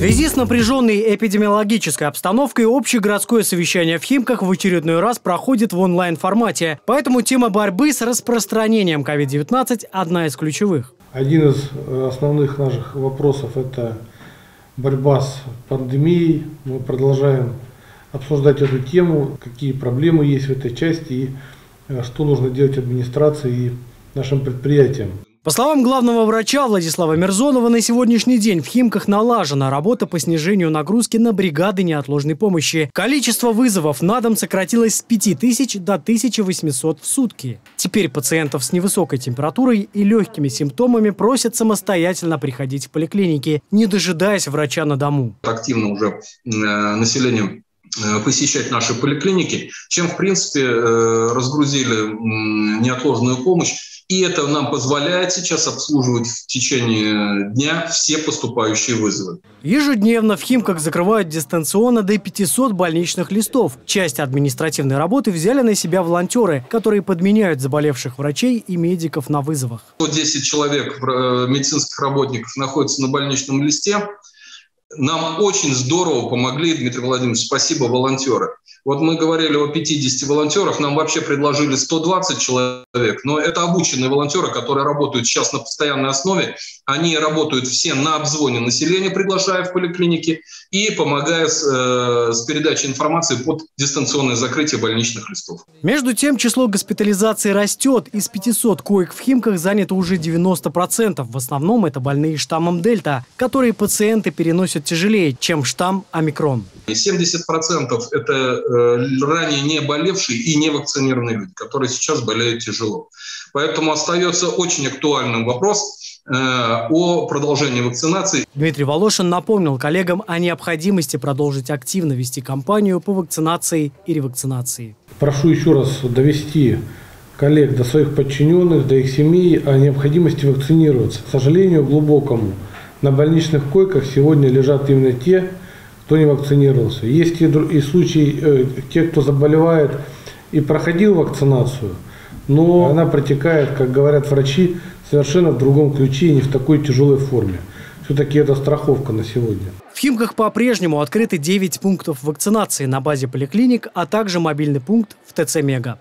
В связи с напряженной эпидемиологической обстановкой общегородское совещание в Химках в очередной раз проходит в онлайн-формате. Поэтому тема борьбы с распространением COVID-19 одна из ключевых. Один из основных наших вопросов – это борьба с пандемией. Мы продолжаем обсуждать эту тему, какие проблемы есть в этой части и что нужно делать администрации и нашим предприятиям. По словам главного врача Владислава Мерзонова, на сегодняшний день в Химках налажена работа по снижению нагрузки на бригады неотложной помощи. Количество вызовов на дом сократилось с 5000 до 1800 в сутки. Теперь пациентов с невысокой температурой и легкими симптомами просят самостоятельно приходить в поликлиники, не дожидаясь врача на дому. Активно уже население посещать наши поликлиники, чем, в принципе, разгрузили неотложную помощь. И это нам позволяет сейчас обслуживать в течение дня все поступающие вызовы. Ежедневно в Химках закрывают дистанционно до 500 больничных листов. Часть административной работы взяли на себя волонтеры, которые подменяют заболевших врачей и медиков на вызовах. 110 человек медицинских работников находятся на больничном листе. Нам очень здорово помогли, Дмитрий Владимирович, спасибо, волонтеры. Вот мы говорили о 50 волонтерах, нам вообще предложили 120 человек, но это обученные волонтеры, которые работают сейчас на постоянной основе. Они работают все на обзвоне населения, приглашая в поликлиники и помогая с передачей информации под дистанционное закрытие больничных листов. Между тем, число госпитализаций растет. Из 500 коек в Химках занято уже 90%. В основном это больные штаммом Дельта, которые пациенты переносят тяжелее, чем штамм омикрон. 70% это ранее не болевшие и не вакцинированные люди, которые сейчас болеют тяжело. Поэтому остается очень актуальным вопрос о продолжении вакцинации. Дмитрий Волошин напомнил коллегам о необходимости продолжить активно вести кампанию по вакцинации и ревакцинации. Прошу еще раз довести коллег до своих подчиненных, до их семей о необходимости вакцинироваться. К сожалению, глубокому. На больничных койках сегодня лежат именно те, кто не вакцинировался. Есть и случаи, те, кто заболевает и проходил вакцинацию, но она протекает, как говорят врачи, совершенно в другом ключе и не в такой тяжелой форме. Все-таки это страховка на сегодня. В Химках по-прежнему открыты 9 пунктов вакцинации на базе поликлиник, а также мобильный пункт в ТЦ «Мега».